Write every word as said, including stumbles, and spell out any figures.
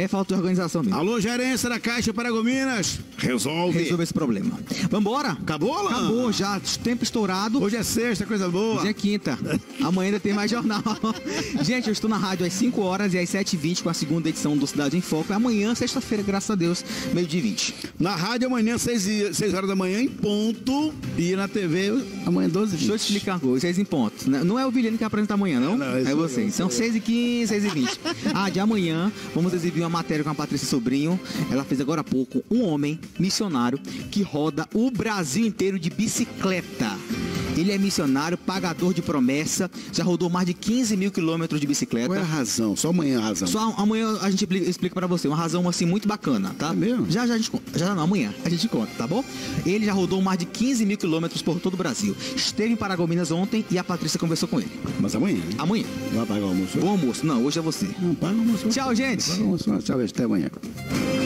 É falta de organização mesmo. Alô, gerência da Caixa Paragominas, resolve. Resolve esse problema. Vambora? Acabou, lá? Acabou já, tempo estourado. Hoje é sexta, coisa boa. Hoje é quinta. Amanhã ainda tem mais jornal. Gente, eu estou na rádio às cinco horas e às sete e vinte com a segunda edição do Cidade em Foco. Amanhã, sexta-feira, graças a Deus, meio-dia e vinte. Na rádio amanhã, seis horas da manhã, em ponto. E na T V, amanhã, doze e vinte. Deixa eu te explicar uma coisa, seis em ponto. Não é o Vilhano que apresenta amanhã, não? não, não é vocês. São seis e quinze, seis e vinte. Ah, de amanhã, vamos exibir uma matéria com a Patrícia Sobrinho. Ela fez agora há pouco um homem missionário que roda o Brasil inteiro de bicicleta. Ele é missionário, pagador de promessa, já rodou mais de quinze mil quilômetros de bicicleta. Qual é a razão? Só amanhã a razão. Só amanhã a gente explica pra você, uma razão assim muito bacana, tá? É mesmo? Já, já a gente conta. Já não, amanhã a gente conta, tá bom? Ele já rodou mais de quinze mil quilômetros por todo o Brasil. Esteve em Paragominas ontem e a Patrícia conversou com ele. Mas amanhã? Né? Amanhã. Vai pagar o almoço? O almoço, não, hoje é você. Não, paga o almoço. Tchau, gente. Paga o almoço, tchau, até amanhã.